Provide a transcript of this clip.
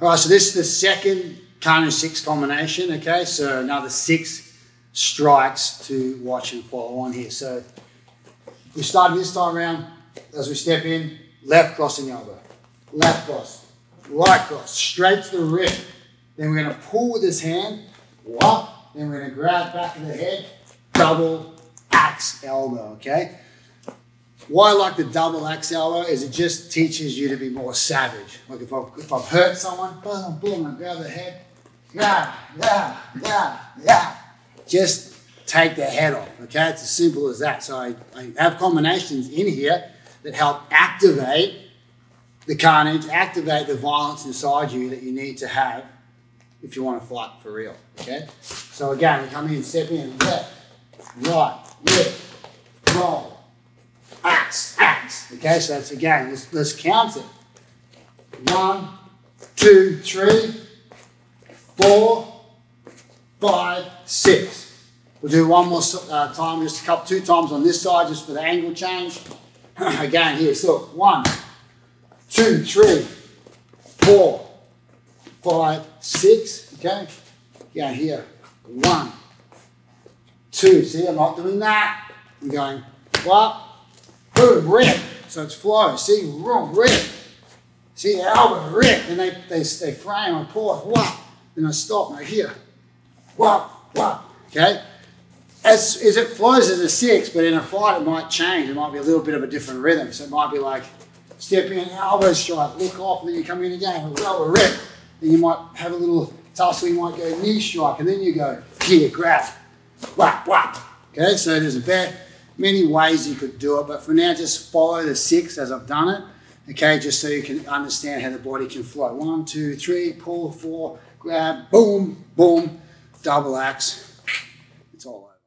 All right, so this is the second Kanu 6 combination, okay? So another 6 strikes to watch and follow on here. So we started this time around, as we step in, left crossing elbow, left cross, right cross, straight to the rib. Then we're gonna pull with this hand, up, then we're gonna grab back of the head, double axe elbow, okay? Why I like the double axe elbow is it just teaches you to be more savage. Like if I've hurt someone, boom, boom, I grab the head, yeah. Just take the head off, okay? It's as simple as that. So I have combinations in here that help activate the carnage, activate the violence inside you that you need to have if you want to fight for real, okay? So again, we come in, step in, left, right, left, roll. Axe, axe. Okay, so that's again, let's count it. 1, 2, 3, 4, 5, 6. We'll do one more time, just a couple, 2 times on this side, just for the angle change. Again, here, so 1, 2, 3, 4, 5, 6. Okay, yeah, here, 1, 2. See, I'm not doing that. I'm going up. Boom, rip, so it's flow, see, wrong, rip, see the elbow, rip, and they frame and pause, whop, then I stop and I hear, whop, whop, okay? As it flows as a 6, but in a fight it might change, it might be a little bit of a different rhythm, so it might be like, step in, elbow strike, look off, and then you come in again, elbow, rip, then you might have a little tussle, you might go knee strike, and then you go, here, grab, whop, whop, okay? So there's a bad, many ways you could do it, but for now, just follow the 6 as I've done it, okay? Just so you can understand how the body can flow. 1, 2, 3, pull, 4, grab, boom, boom, double axe. It's all over.